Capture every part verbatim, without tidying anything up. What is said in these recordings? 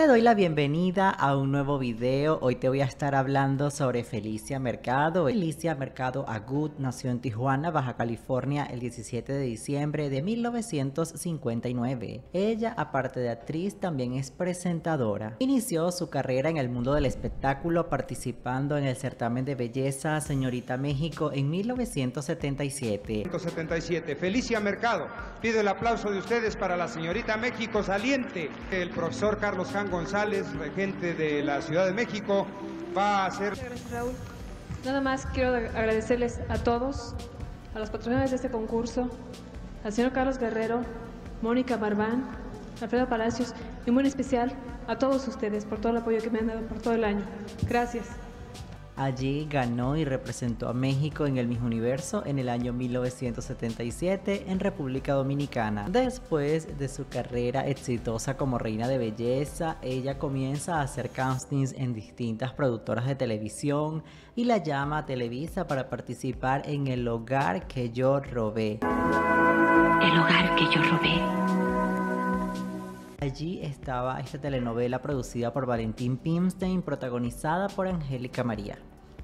Te doy la bienvenida a un nuevo video. Hoy te voy a estar hablando sobre Felicia Mercado. Felicia Mercado Agud nació en Tijuana, Baja California, el diecisiete de diciembre de mil novecientos cincuenta y nueve. Ella, aparte de actriz, también es presentadora. Inició su carrera en el mundo del espectáculo participando en el certamen de belleza Señorita México en mil novecientos setenta y siete. mil novecientos setenta y siete. Felicia Mercado. Pido el aplauso de ustedes para la Señorita México saliente. El profesor Carlos Hank González, regente de la Ciudad de México, va a hacer... Gracias, Raúl. Nada más quiero agradecerles a todos, a los patrocinadores de este concurso, al señor Carlos Guerrero, Mónica Barbán, Alfredo Palacios y muy en especial a todos ustedes por todo el apoyo que me han dado por todo el año. Gracias. Allí ganó y representó a México en el Miss Universo en el año mil novecientos setenta y siete en República Dominicana. Después de su carrera exitosa como reina de belleza, ella comienza a hacer castings en distintas productoras de televisión y la llama a Televisa para participar en El Hogar Que Yo Robé. El hogar que yo robé. Allí estaba esta telenovela producida por Valentín Pimstein, protagonizada por Angélica María.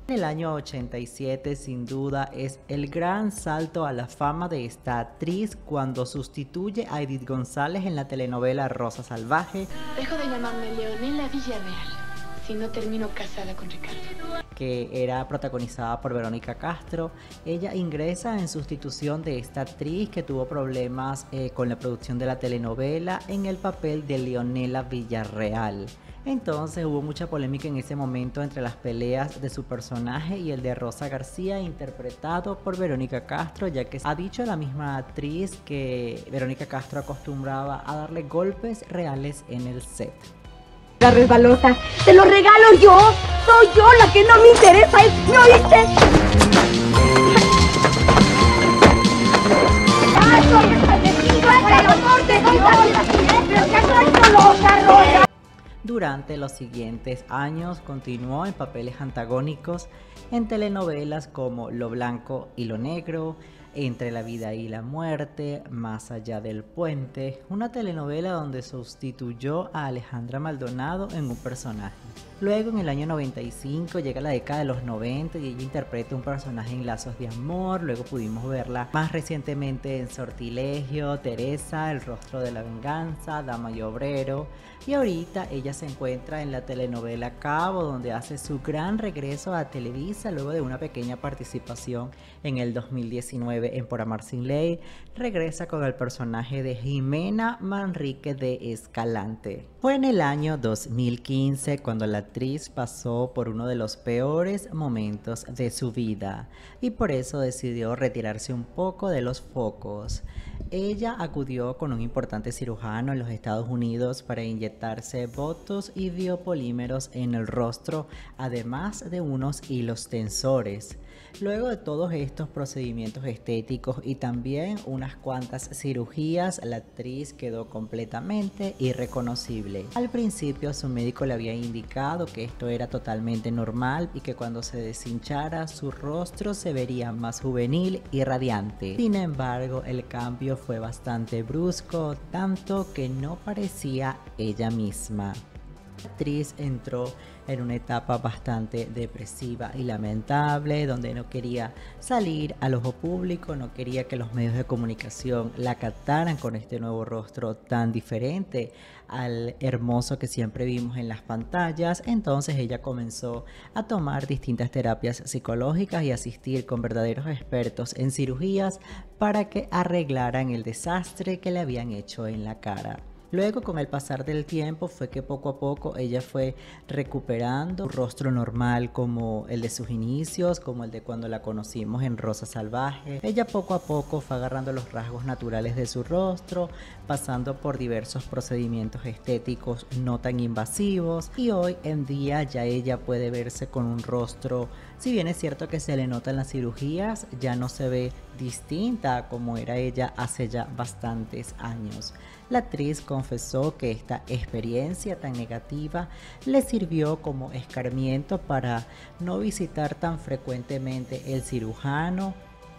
En el año ochenta y siete, sin duda, es el gran salto a la fama de esta actriz cuando sustituye a Edith González en la telenovela Rosa Salvaje. Dejo de llamarme Leonela Villareal si no termino casada con Ricardo, que era protagonizada por Verónica Castro. Ella ingresa en sustitución de esta actriz que tuvo problemas eh, con la producción de la telenovela en el papel de Leonela Villareal. Entonces hubo mucha polémica en ese momento entre las peleas de su personaje y el de Rosa García, interpretado por Verónica Castro, ya que ha dicho la misma actriz que Verónica Castro acostumbraba a darle golpes reales en el set. La resbalosa, te lo regalo yo, soy yo la que no me interesa, ¿no oíste? Durante los siguientes años continuó en papeles antagónicos en telenovelas como Lo Blanco y Lo Negro, Entre la Vida y la Muerte, Más Allá del Puente, una telenovela donde sustituyó a Alejandra Maldonado en un personaje. Luego en el año noventa y cinco llega la década de los noventa y ella interpreta un personaje en Lazos de Amor. Luego pudimos verla más recientemente en Sortilegio, Teresa, El Rostro de la Venganza, Dama y Obrero, y ahorita ella se encuentra en la telenovela Cabo, donde hace su gran regreso a Televisa luego de una pequeña participación en el dos mil diecinueve en Por Amar Sin Ley. Regresa con el personaje de Jimena Manrique de Escalante. Fue en el año dos mil quince cuando la actriz pasó por uno de los peores momentos de su vida y por eso decidió retirarse un poco de los focos. Ella acudió con un importante cirujano en los Estados Unidos para inyectarse botox y biopolímeros en el rostro, además de unos hilos tensores. Luego de todos estos procedimientos estéticos y también unas cuantas cirugías, la actriz quedó completamente irreconocible. Al principio su médico le había indicado que esto era totalmente normal y que cuando se deshinchara su rostro se vería más juvenil y radiante. Sin embargo, el cambio fue bastante brusco, tanto que no parecía ella misma. La actriz entró en una etapa bastante depresiva y lamentable, donde no quería salir al ojo público, no quería que los medios de comunicación la captaran con este nuevo rostro tan diferente al hermoso que siempre vimos en las pantallas. Entonces ella comenzó a tomar distintas terapias psicológicas y asistir con verdaderos expertos en cirugías para que arreglaran el desastre que le habían hecho en la cara. Luego, con el pasar del tiempo, fue que poco a poco ella fue recuperando un rostro normal como el de sus inicios, como el de cuando la conocimos en Rosa Salvaje. Ella poco a poco fue agarrando los rasgos naturales de su rostro, pasando por diversos procedimientos estéticos no tan invasivos, y hoy en día ya ella puede verse con un rostro, si bien es cierto que se le notan las cirugías, ya no se ve distinta a como era ella hace ya bastantes años. La actriz confesó que esta experiencia tan negativa le sirvió como escarmiento para no visitar tan frecuentemente el cirujano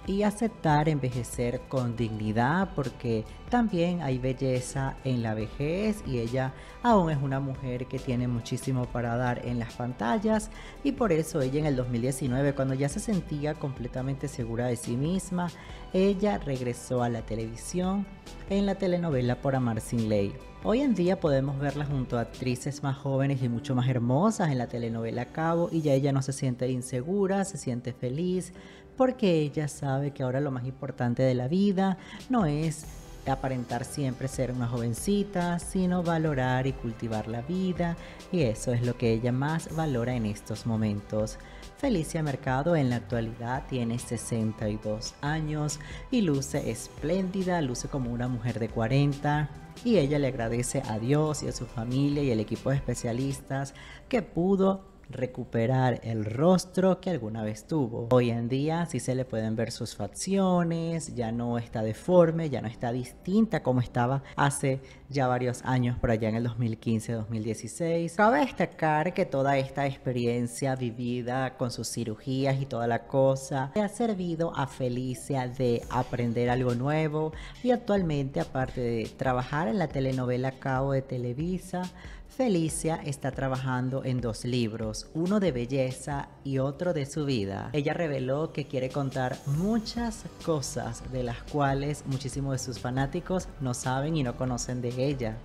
y aceptar envejecer con dignidad, porque también hay belleza en la vejez y ella aún es una mujer que tiene muchísimo para dar en las pantallas, y por eso ella en el dos mil diecinueve, cuando ya se sentía completamente segura de sí misma, ella regresó a la televisión en la telenovela Por Amar Sin Ley. Hoy en día podemos verla junto a actrices más jóvenes y mucho más hermosas en la telenovela Cabo, y ya ella no se siente insegura, se siente feliz, porque ella sabe que ahora lo más importante de la vida no es aparentar siempre ser una jovencita, sino valorar y cultivar la vida, y eso es lo que ella más valora en estos momentos. Felicia Mercado en la actualidad tiene sesenta y dos años y luce espléndida, luce como una mujer de cuarenta, y ella le agradece a Dios y a su familia y al equipo de especialistas que pudo recuperar el rostro que alguna vez tuvo. Hoy en día sí se le pueden ver sus facciones, ya no está deforme, ya no está distinta como estaba hace ya varios años, por allá en el dos mil quince dos mil dieciséis. Cabe destacar que toda esta experiencia vivida con sus cirugías y toda la cosa le ha servido a Felicia de aprender algo nuevo, y actualmente, aparte de trabajar en la telenovela Cabo de Televisa, Felicia está trabajando en dos libros, uno de belleza y otro de su vida. Ella reveló que quiere contar muchas cosas de las cuales muchísimos de sus fanáticos no saben y no conocen de ella.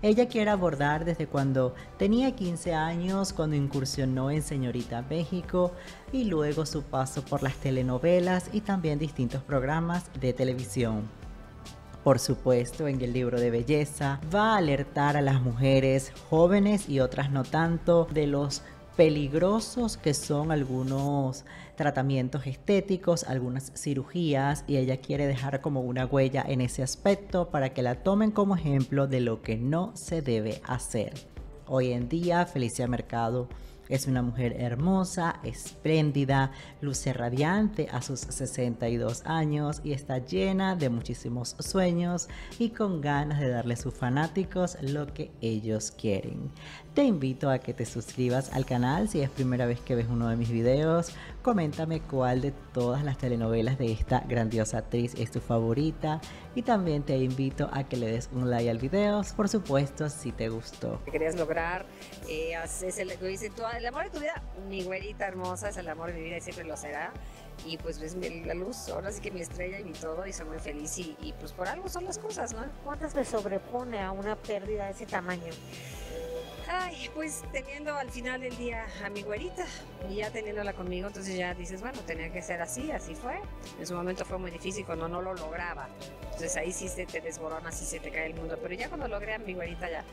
Ella quiere abordar desde cuando tenía quince años, cuando incursionó en Señorita México, y luego su paso por las telenovelas y también distintos programas de televisión. Por supuesto, en el libro de belleza va a alertar a las mujeres jóvenes y otras no tanto de los peligrosos que son algunos tratamientos estéticos, algunas cirugías, y ella quiere dejar como una huella en ese aspecto para que la tomen como ejemplo de lo que no se debe hacer. Hoy en día, Felicia Mercado es una mujer hermosa, espléndida, luce radiante a sus sesenta y dos años y está llena de muchísimos sueños y con ganas de darle a sus fanáticos lo que ellos quieren. Te invito a que te suscribas al canal si es primera vez que ves uno de mis videos. Coméntame cuál de todas las telenovelas de esta grandiosa actriz es tu favorita, y también te invito a que le des un like al video, por supuesto, si te gustó. ¿Qué querías lograr? Eh, es el, dice, tú, el amor de tu vida, mi güerita hermosa, es el amor de mi vida y siempre lo será. Y pues ves la luz, ahora sí que mi estrella y mi todo, y soy muy feliz, y, y pues por algo son las cosas, ¿no? ¿Cuántas me sobrepone a una pérdida de ese tamaño? Ay, pues teniendo al final del día a mi güerita y ya teniéndola conmigo, entonces ya dices, bueno, tenía que ser así, así fue. En su momento fue muy difícil cuando no lo lograba, entonces ahí sí se te desborona, sí se te cae el mundo, pero ya cuando logré a mi güerita ya